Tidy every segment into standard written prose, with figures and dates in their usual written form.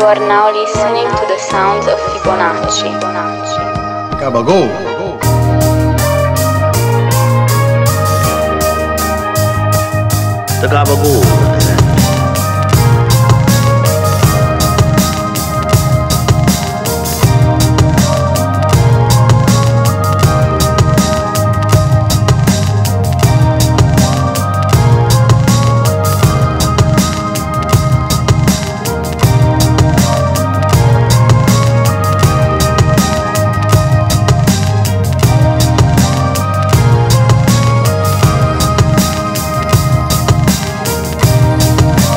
You are now listening to the sounds of Fibonacci. Gabagool! The Gabagool presents Gabagool.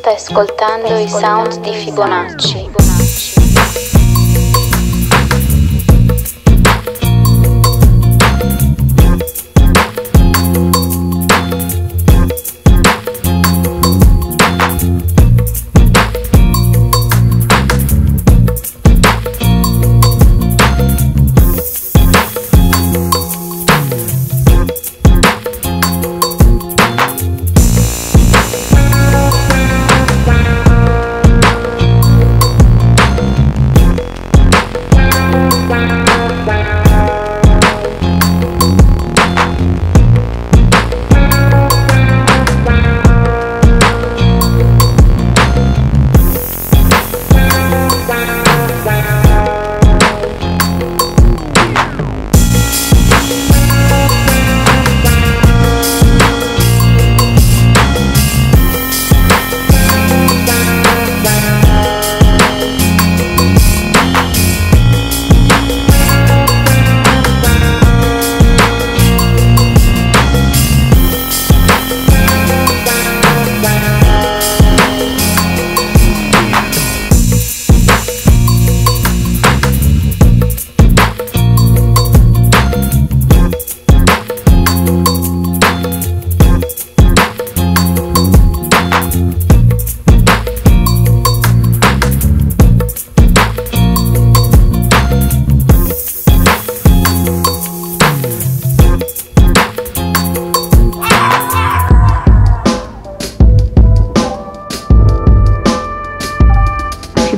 Stai ascoltando i sound di Fibonacci.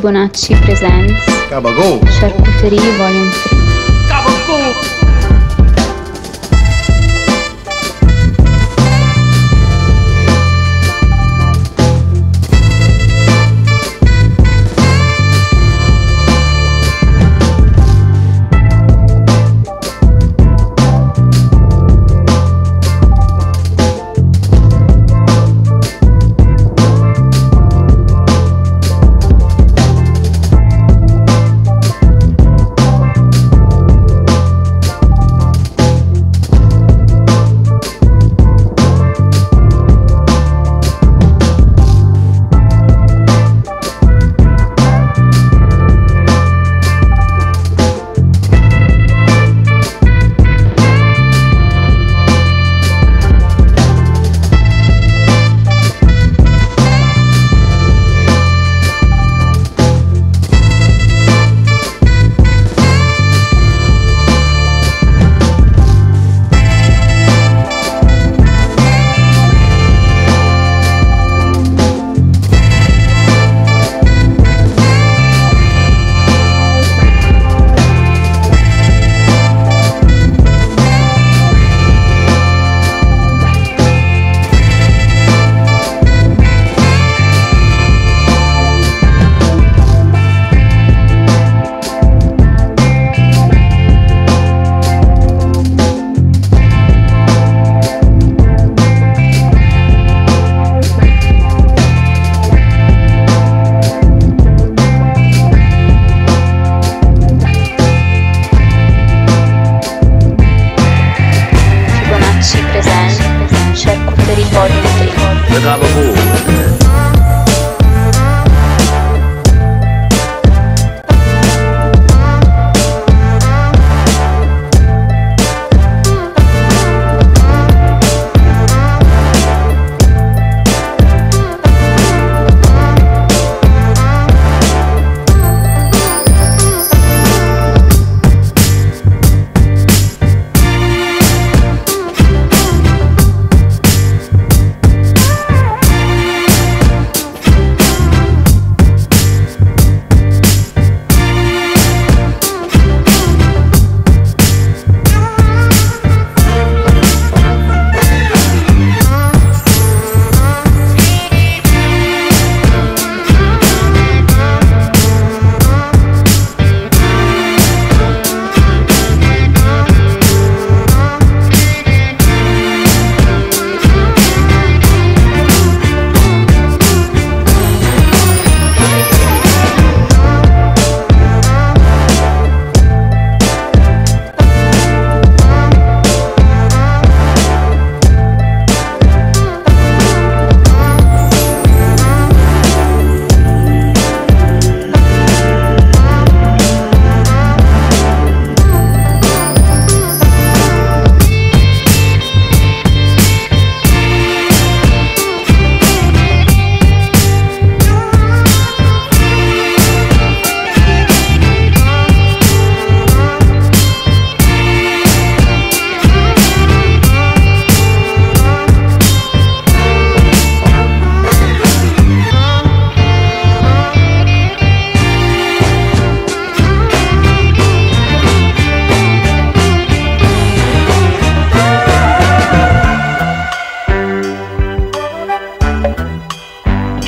Fibonacci presents Gabagool Charcuterie Volume 3. Gabagool!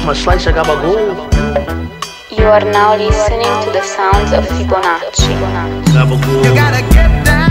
my slice of gabagool. You are now listening to the sounds of Fibonacci. Gabagool. You gotta get down.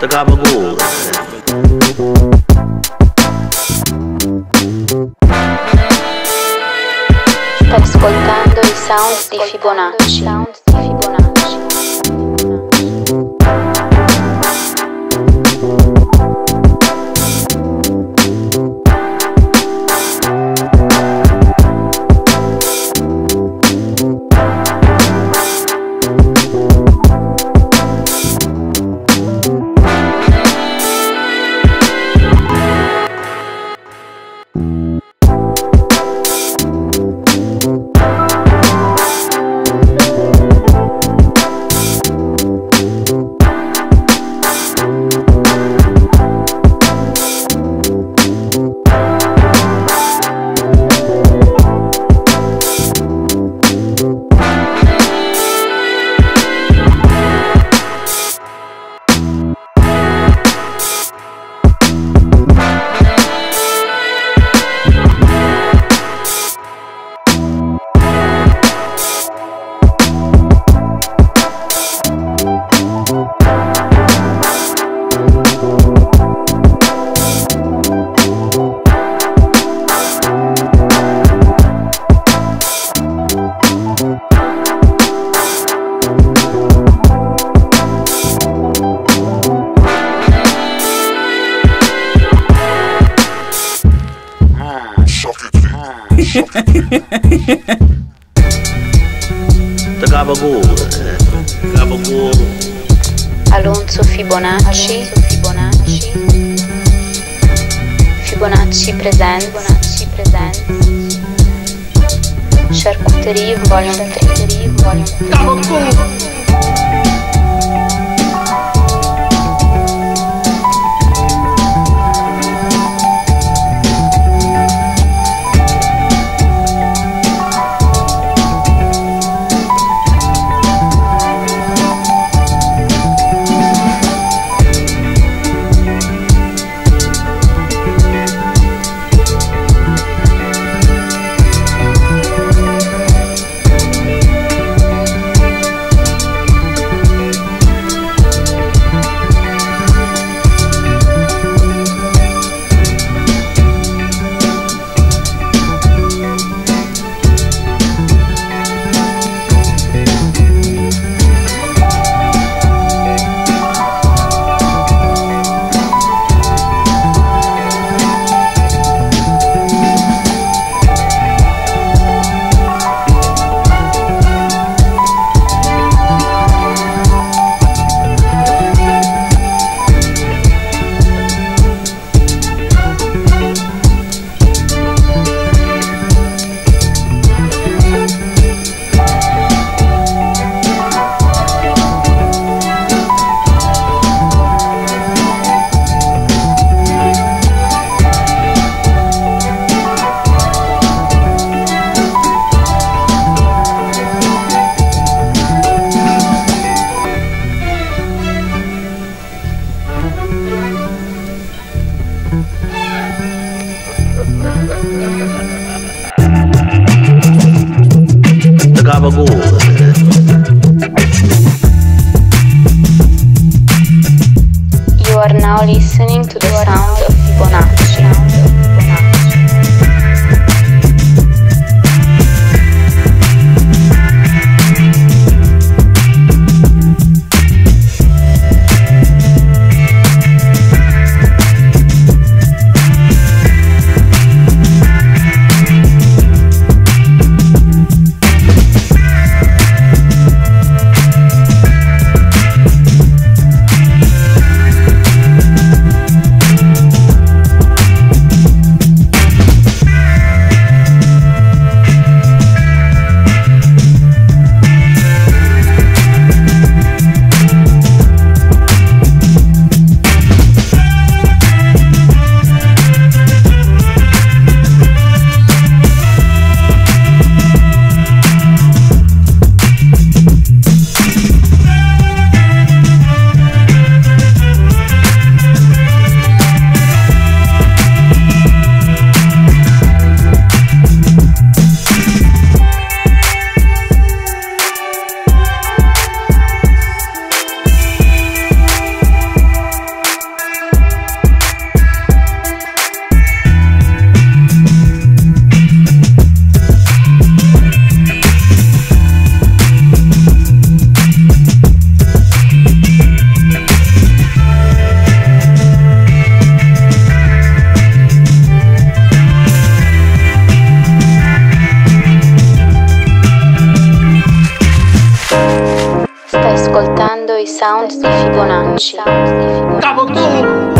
Gabagool. The Gabagool. Sto ascoltando I sound di Fibonacci. The Gabagool. Alonso Fibonacci. Fibonacci presents. Charcuterie Volume 3. Gabagool. are now listening to the sound of Bonacci. Ascoltando i sound di Fibonacci. Gabagool!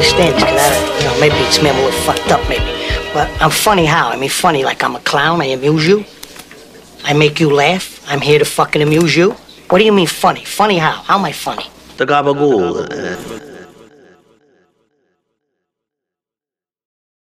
understand this, because I, maybe it's me, I'm a little fucked up, maybe. But I'm funny how? I mean, funny like I'm a clown, I amuse you. I make you laugh. I'm here to fucking amuse you. What do you mean funny? Funny how? How am I funny? The Gabagool.